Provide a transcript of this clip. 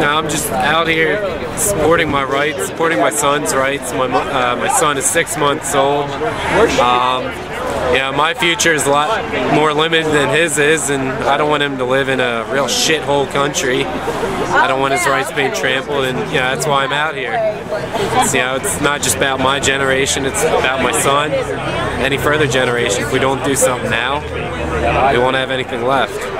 Now I'm just out here supporting my rights, supporting my son's rights. My son is 6 months old. Yeah, my future is a lot more limited than his is, and I don't want him to live in a real shithole country. I don't want his rights being trampled, and yeah, that's why I'm out here. So, you know, it's not just about my generation, it's about my son, any further generation. If we don't do something now, we won't have anything left.